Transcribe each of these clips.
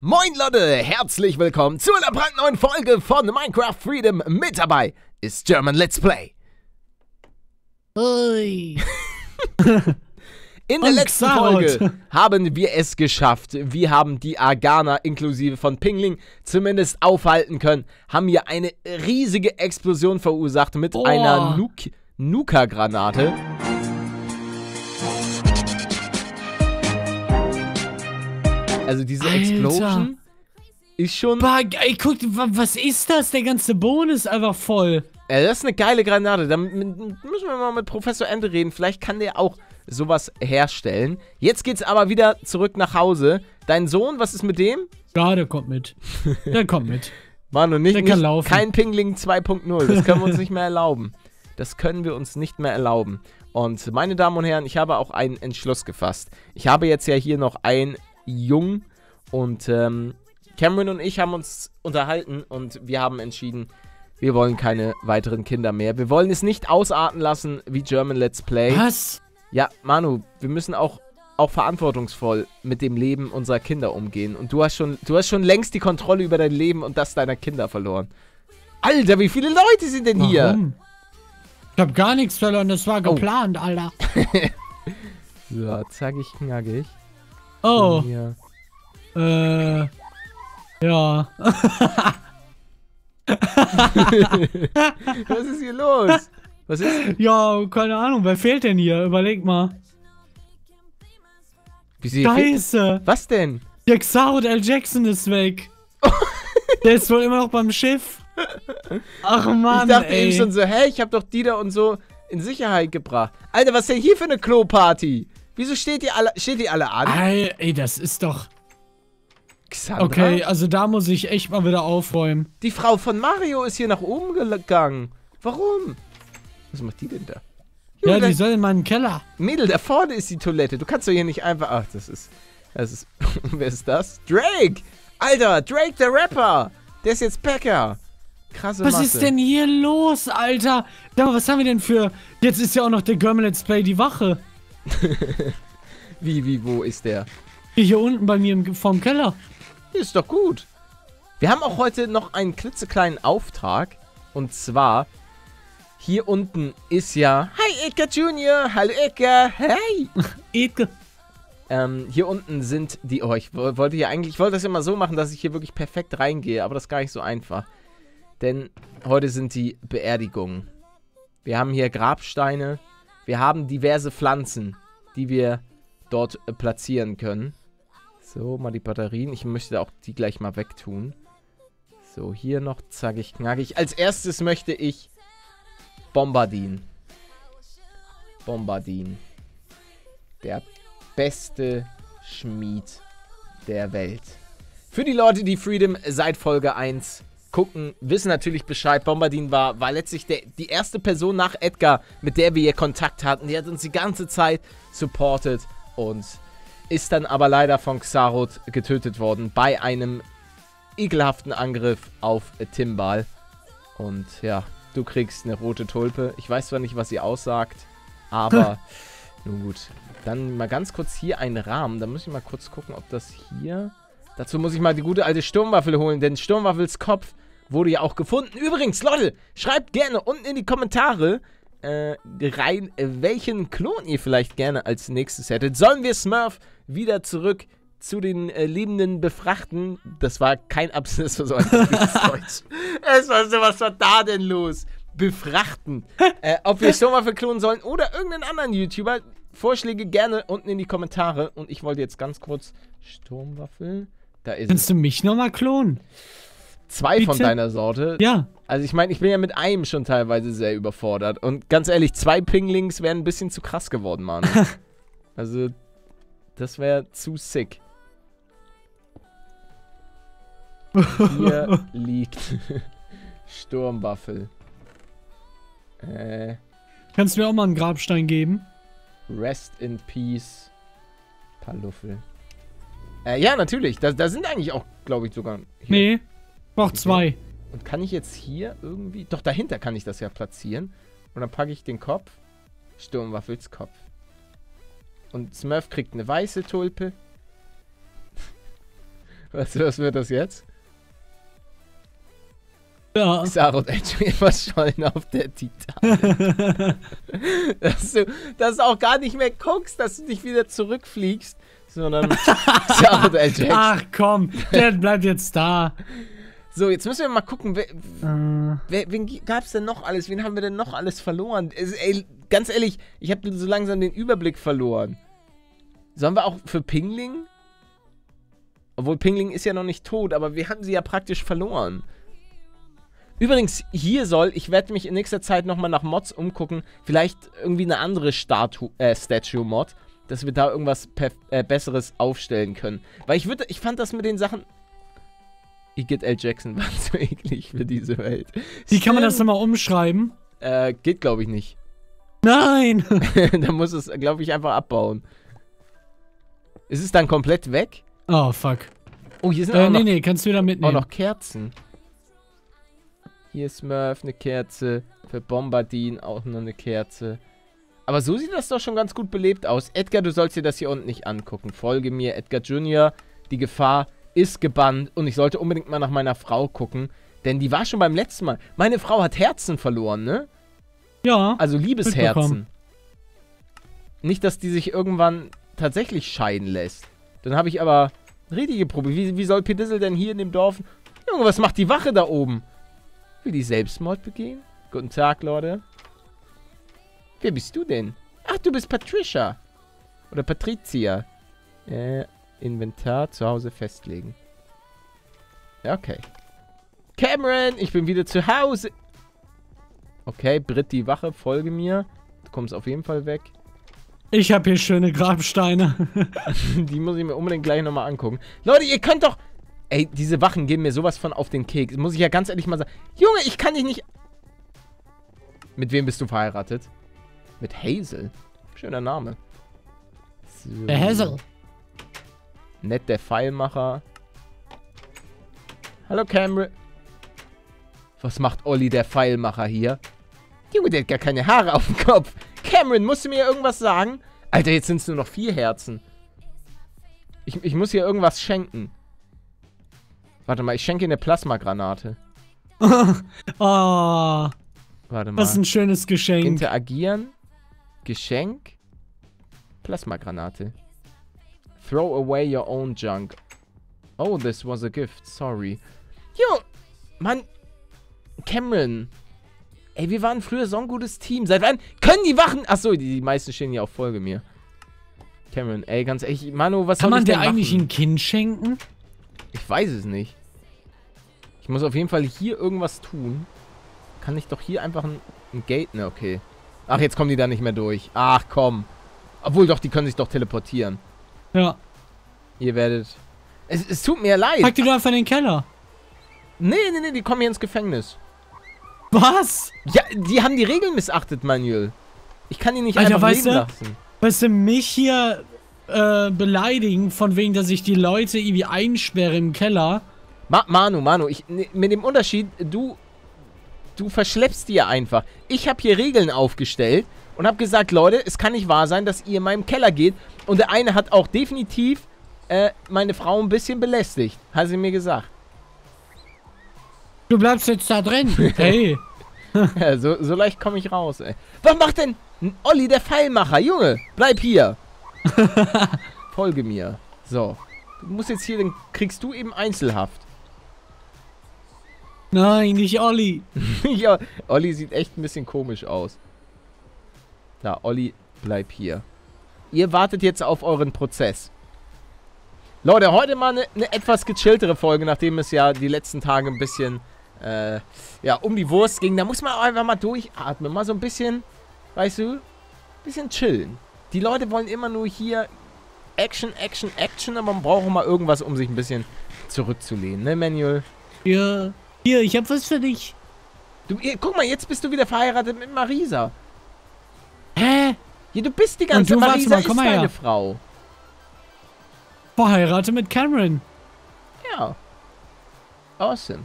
Moin Leute, herzlich willkommen zu einer brandneuen Folge von Minecraft Freedom. Mit dabei ist German Let's Play. Hoi. In der letzten Folge haben wir es geschafft. Wir haben die Argana inklusive von Pingling zumindest aufhalten können. Haben hier eine riesige Explosion verursacht mit einer Nuka-Granate. Also diese Explosion ist schon... Ey, guck, was ist das? Der ganze Boden ist einfach voll. Ja, das ist eine geile Granate. Da müssen wir mal mit Professor Ente reden. Vielleicht kann der auch sowas herstellen. Jetzt geht's aber wieder zurück nach Hause. Dein Sohn, was ist mit dem? Ja, der kommt mit. Der kommt mit. Mann, und der kann laufen. Kein Pingling 2.0. Das können wir uns nicht mehr erlauben. Das können wir uns nicht mehr erlauben. Und meine Damen und Herren, ich habe auch einen Entschluss gefasst. Ich habe jetzt ja hier noch ein... Jung und Cameron und ich haben uns unterhalten und wir haben entschieden, wir wollen keine weiteren Kinder mehr. Wir wollen es nicht ausarten lassen wie German Let's Play. Was? Ja, Manu, wir müssen auch verantwortungsvoll mit dem Leben unserer Kinder umgehen. Und du hast schon längst die Kontrolle über dein Leben und das deiner Kinder verloren. Alter, wie viele Leute sind denn hier? Ich hab gar nichts verloren, das war geplant, Alter. So, zack, ich knackig. Oh. Hier. Ja. Was ist hier los? Was ist? Ja, keine Ahnung. Wer fehlt denn hier? Überleg mal. Scheiße. Was denn? Der Xarot L. Jackson ist weg. Der ist wohl immer noch beim Schiff. Ach Mann, ich dachte eben schon so, hä, ich hab doch die da und so in Sicherheit gebracht. Alter, was ist denn hier für eine Kloparty? Wieso steht die alle an? Ey, das ist doch... Xandra? Okay, also da muss ich echt mal wieder aufräumen. Die Frau von Mario ist hier nach oben gegangen. Warum? Was macht die denn da? Jo, ja, die soll in meinen Keller. Mädel, da vorne ist die Toilette. Du kannst doch hier nicht einfach... Ach, das ist... Wer ist das? Drake! Alter, Drake der Rapper! Der ist jetzt Bäcker. Krasse Masse. Was ist denn hier los, Alter? Ja, was haben wir denn für... Jetzt ist ja auch noch der German Let's Play die Wache. Wie, wo ist der? Hier unten bei mir vorm Keller. Ist doch gut. Wir haben auch heute noch einen klitzekleinen Auftrag. Und zwar, hier unten ist ja... Hi Edgar Junior, hallo Edgar, hey! Edgar. Hier unten sind die... Oh, ich wollte das immer so machen, dass ich hier wirklich perfekt reingehe. Aber das ist gar nicht so einfach. Denn heute sind die Beerdigungen. Wir haben hier Grabsteine. Wir haben diverse Pflanzen, die wir dort platzieren können. So, mal die Batterien. Ich möchte auch die gleich mal wegtun. So, hier noch zackig, knackig. Als erstes möchte ich Bombardin. Der beste Schmied der Welt. Für die Leute, die Freedom seit Folge 1 gucken, wissen natürlich Bescheid. Bombardin war letztlich die erste Person nach Edgar, mit der wir hier Kontakt hatten. Die hat uns die ganze Zeit supportet und ist dann aber leider von Xarot getötet worden bei einem ekelhaften Angriff auf Timbal. Und ja, du kriegst eine rote Tulpe. Ich weiß zwar nicht, was sie aussagt, aber nun gut. Dann mal ganz kurz hier einen Rahmen. Da muss ich mal kurz gucken, ob das hier... Dazu muss ich mal die gute alte Sturmwaffel holen, denn Sturmwaffels Kopf wurde ja auch gefunden. Übrigens, Leute, schreibt gerne unten in die Kommentare rein, welchen Klon ihr vielleicht gerne als nächstes hättet. Sollen wir Smurf wieder zurück zu den Lebenden befrachten? Das war kein Absatz für so ein Deutsch. Es war so, was war da denn los? Befrachten. Ob wir Sturmwaffel klonen sollen oder irgendeinen anderen YouTuber. Vorschläge gerne unten in die Kommentare. Und ich wollte jetzt ganz kurz Sturmwaffel... Kannst du mich nochmal klonen? Zwei Bitte? Von deiner Sorte? Ja. Also ich meine, ich bin ja mit einem schon teilweise sehr überfordert. Und ganz ehrlich, zwei Pinglings wären ein bisschen zu krass geworden, Mann. Also, das wäre zu sick. Hier liegt Sturmwaffel. Kannst du mir auch mal einen Grabstein geben? Rest in Peace. Paluffel. Ja, natürlich. Da sind eigentlich auch, glaube ich, sogar... Hier. Nee, braucht zwei. Und kann ich jetzt hier irgendwie... Doch, dahinter kann ich das ja platzieren. Und dann packe ich den Kopf. Sturmwaffels Kopf. Und Smurf kriegt eine weiße Tulpe. Was wird das jetzt? Ja. Xarot Ente verschollen auf der Titanic. dass du auch gar nicht mehr guckst, dass du nicht wieder zurückfliegst, sondern Xarot L. Jackson. Ach komm, der bleibt jetzt da. So, jetzt müssen wir mal gucken, wen gab's denn noch alles? Wen haben wir denn noch alles verloren? Ey, ganz ehrlich, ich habe so langsam den Überblick verloren. Sollen wir auch für Pingling? Obwohl, Pingling ist ja noch nicht tot, aber wir hatten sie ja praktisch verloren. Übrigens, hier ich werde mich in nächster Zeit nochmal nach Mods umgucken. Vielleicht irgendwie eine andere Statue-Mod, dass wir da irgendwas Besseres aufstellen können. Weil ich fand das mit den Sachen... Xarot L. Jackson war zu eklig für diese Welt. Wie kann man das nochmal umschreiben? Geht glaube ich nicht. Nein! Da muss es, glaube ich, einfach abbauen. Ist es dann komplett weg? Oh, fuck. Oh, hier sind auch noch... Nee, kannst du wieder mitnehmen. Auch noch Kerzen. Hier ist Smurf, eine Kerze. Für Bombardin auch noch eine Kerze. Aber so sieht das doch schon ganz gut belebt aus. Edgar, du sollst dir das hier unten nicht angucken. Folge mir, Edgar Junior. Die Gefahr ist gebannt und ich sollte unbedingt mal nach meiner Frau gucken, denn die war schon beim letzten Mal. Meine Frau hat Herzen verloren, ne? Ja. Also Liebesherzen. Nicht, dass die sich irgendwann tatsächlich scheiden lässt. Dann habe ich aber richtige Probleme. Wie soll Pedissel denn hier in dem Dorf... Junge, was macht die Wache da oben? Will die Selbstmord begehen? Guten Tag, Leute. Wer bist du denn? Ach, du bist Patricia. Oder Patricia. Inventar zu Hause festlegen. Okay. Cameron, ich bin wieder zu Hause. Okay, Britt, die Wache, folge mir. Du kommst auf jeden Fall weg. Ich habe hier schöne Grabsteine. Die muss ich mir unbedingt gleich nochmal angucken. Leute, ihr könnt doch... Ey, diese Wachen geben mir sowas von auf den Keks. Muss ich ja ganz ehrlich mal sagen. Junge, ich kann dich nicht... Mit wem bist du verheiratet? Mit Hazel. Schöner Name. So. Der Hazel. Nett, der Pfeilmacher. Hallo, Cameron. Was macht Olli, der Pfeilmacher, hier? Junge, der hat gar keine Haare auf dem Kopf. Cameron, musst du mir irgendwas sagen? Alter, jetzt sind es nur noch 4 Herzen. Ich muss hier irgendwas schenken. Warte mal, ich schenke dir eine Plasmagranate. Oh. Warte mal. Was ein schönes Geschenk. Interagieren. Geschenk. Plasmagranate. Throw away your own junk. Oh, this was a gift. Sorry. Jo, Mann. Cameron. Ey, wir waren früher so ein gutes Team. Seit wann können die Wachen... Achso, die meisten stehen hier auf Folge mir. Cameron, ey, ganz ehrlich. Manu, was soll ich denn machen? Kann man dir eigentlich ein Kind schenken? Ich weiß es nicht. Ich muss auf jeden Fall hier irgendwas tun. Kann ich doch hier einfach ein Gate... Ne, okay. Ach, jetzt kommen die da nicht mehr durch. Ach, komm. Obwohl, doch, die können sich doch teleportieren. Ja. Ihr werdet... Es tut mir leid. Pack die doch einfach in den Keller. Nee, die kommen hier ins Gefängnis. Was? Ja, die haben die Regeln missachtet, Manuel. Ich kann die nicht einfach leben lassen. Weißt du, mich hier beleidigen, von wegen, dass ich die Leute irgendwie einsperre im Keller. Manu, mit dem Unterschied, du verschleppst die ja einfach. Ich habe hier Regeln aufgestellt und habe gesagt, Leute, es kann nicht wahr sein, dass ihr in meinem Keller geht. Und der eine hat auch definitiv meine Frau ein bisschen belästigt, hat sie mir gesagt. Du bleibst jetzt da drin. Hey. Ja, so leicht komme ich raus, ey. Was macht denn Olli, der Pfeilmacher? Junge, bleib hier. Folge mir. So. Du musst jetzt hier, dann kriegst du eben Einzelhaft. Nein, nicht Olli. Ja, Olli sieht echt ein bisschen komisch aus. Da, Olli, bleib hier. Ihr wartet jetzt auf euren Prozess. Leute, heute mal eine etwas gechilltere Folge, nachdem es ja die letzten Tage ein bisschen ja, um die Wurst ging. Da muss man auch einfach mal durchatmen. Mal so ein bisschen, weißt du, ein bisschen chillen. Die Leute wollen immer nur hier Action, Action, Action, aber man braucht auch mal irgendwas, um sich ein bisschen zurückzulehnen, ne, Manuel? Ja. Hier, ich hab was für dich. Guck mal, jetzt bist du wieder verheiratet mit Marisa. Hä? Ja, du bist die ganze Zeit. Marisa ist deine Frau. Verheiratet mit Cameron. Ja. Awesome.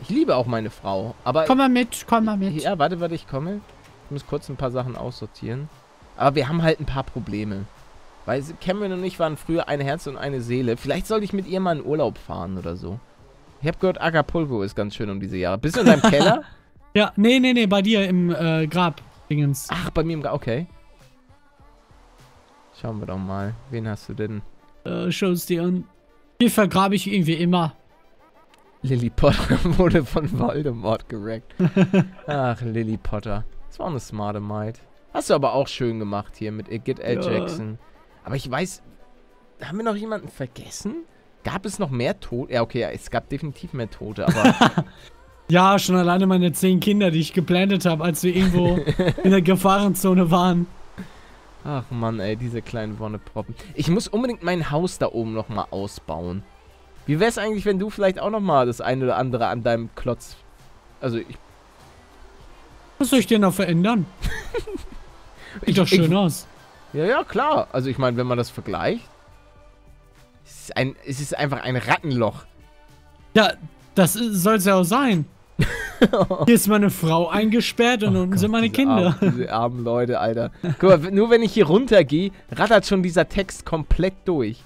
Ich liebe auch meine Frau, aber... Komm mal mit, komm mal mit. Ja, warte, ich komme. Ich muss kurz ein paar Sachen aussortieren. Aber wir haben halt ein paar Probleme. Weil Cameron und ich waren früher ein Herz und eine Seele. Vielleicht sollte ich mit ihr mal in Urlaub fahren oder so. Ich habe gehört, Acapulco ist ganz schön um diese Jahre. Bist du in deinem Keller? Ja, nee, bei dir im Grab. Dingens. Ach, bei mir im Grab, okay. Schauen wir doch mal. Wen hast du denn? Schau's dir an. Hier vergrabe ich irgendwie immer. Lily Potter wurde von Voldemort gerackt. Ach, Lily Potter. Das war eine smarte Maid. Hast du aber auch schön gemacht hier mit Xarot L. Jackson. Aber ich weiß, haben wir noch jemanden vergessen? Gab es noch mehr Tote? Ja, okay, es gab definitiv mehr Tote, aber... ja, schon alleine meine 10 Kinder, die ich geplantet habe, als wir irgendwo in der Gefahrenzone waren. Ach Mann, ey, diese kleinen Wonneproppen. Ich muss unbedingt mein Haus da oben nochmal ausbauen. Wie wär's eigentlich, wenn du vielleicht auch nochmal das eine oder andere an deinem Klotz... Also, ich... Was soll ich denn da verändern? Sieht doch schön aus. Ja, ja, klar. Also ich meine, wenn man das vergleicht, es ist einfach ein Rattenloch. Ja, das soll es ja auch sein. Hier ist meine Frau eingesperrt und unten sind meine Kinder. Diese armen Leute, Alter. Guck mal, nur wenn ich hier runtergehe, rattert schon dieser Text komplett durch.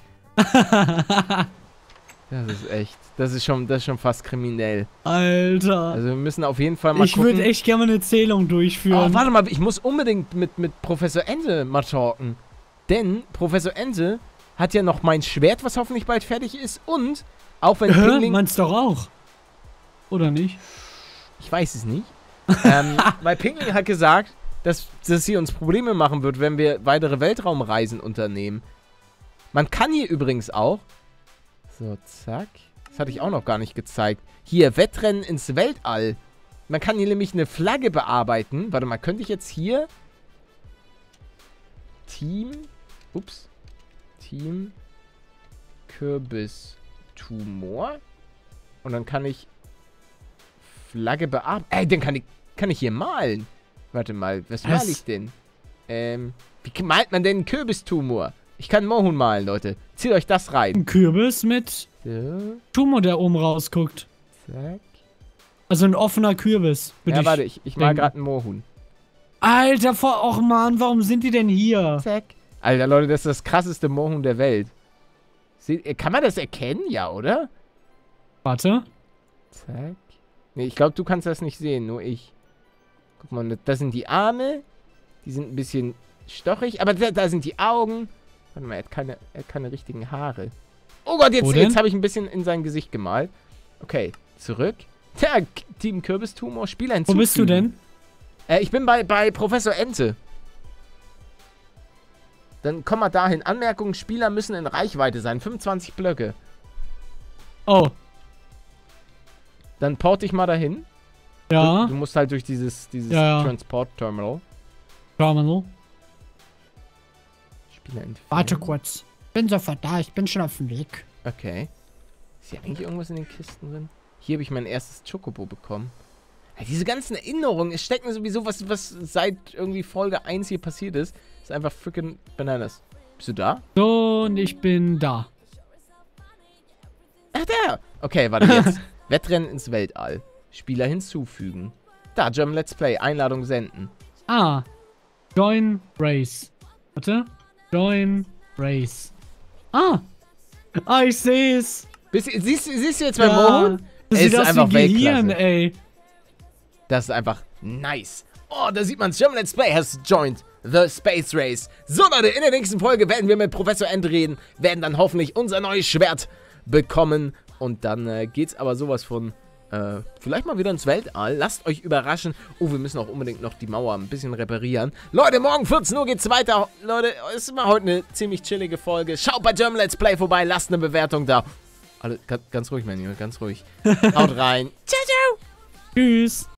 Das ist echt, das ist schon fast kriminell. Alter. Also wir müssen auf jeden Fall mal gucken. Ich würde echt gerne mal eine Zählung durchführen. Oh, warte mal, ich muss unbedingt mit Professor Ente mal talken. Denn Professor Ente hat ja noch mein Schwert, was hoffentlich bald fertig ist. Und auch wenn Pingling... Meinst du doch auch? Oder nicht? Ich weiß es nicht. Weil Pingling hat gesagt, dass sie uns Probleme machen wird, wenn wir weitere Weltraumreisen unternehmen. Man kann hier übrigens auch... So, zack. Das hatte ich auch noch gar nicht gezeigt. Hier, Wettrennen ins Weltall. Man kann hier nämlich eine Flagge bearbeiten. Warte mal, könnte ich jetzt hier... Team Kürbistumor. Und dann kann ich Flagge bearbeiten. Ey, dann kann ich hier malen. Warte mal, was male ich denn? Wie malt man denn einen Kürbistumor? Ich kann Mohun malen, Leute. Zieht euch das rein. Ein Kürbis mit so. Tumor, der oben rausguckt. Zack. Also ein offener Kürbis. Ja, warte, ich mal gerade einen Mohun. Alter, och Mann, warum sind die denn hier? Zack. Alter, Leute, das ist das krasseste Mohun der Welt. Kann man das erkennen? Ja, oder? Warte. Zack. Nee, ich glaube, du kannst das nicht sehen, nur ich. Guck mal, das sind die Arme. Die sind ein bisschen stochig, aber da sind die Augen. Warte mal, er hat keine richtigen Haare. Oh Gott, jetzt habe ich ein bisschen in sein Gesicht gemalt. Okay, zurück. Tja, Team Kürbistumor, Spieler hinzufügen. Wo bist du denn? Ich bin bei Professor Ente. Dann komm mal dahin. Anmerkungen, Spieler müssen in Reichweite sein. 25 Blöcke. Oh. Dann port dich mal dahin. Ja. Du musst halt durch dieses ja. Transport-Terminal. Warte kurz. Ich bin sofort da. Ich bin schon auf dem Weg. Okay. Ist hier eigentlich irgendwas in den Kisten drin? Hier habe ich mein erstes Chocobo bekommen. Also diese ganzen Erinnerungen. Es steckt mir sowieso was seit irgendwie Folge 1 hier passiert ist. Ist einfach freaking bananas. Bist du da? So, und ich bin da. Ach, da. Okay, warte jetzt. Wettrennen ins Weltall. Spieler hinzufügen. Da, German Let's Play. Einladung senden. Ah. Join Race. Warte. Join Race. Ah! Ah, ich seh's! Siehst du jetzt mein Mohun? Das sieht aus wie Gehirn, ey. Das ist einfach nice. Oh, da sieht man's. German Let's Play has joined the Space Race. So, Leute, in der nächsten Folge werden wir mit Professor Ente reden, werden dann hoffentlich unser neues Schwert bekommen. Und dann geht's aber sowas von... vielleicht mal wieder ins Weltall. Lasst euch überraschen. Oh, wir müssen auch unbedingt noch die Mauer ein bisschen reparieren. Leute, morgen 14 Uhr geht's weiter. Leute, es ist mal heute eine ziemlich chillige Folge. Schaut bei German Let's Play vorbei. Lasst eine Bewertung da. Alle, ganz ruhig, mein Junge, ganz ruhig. Haut rein. Ciao, ciao. Tschüss.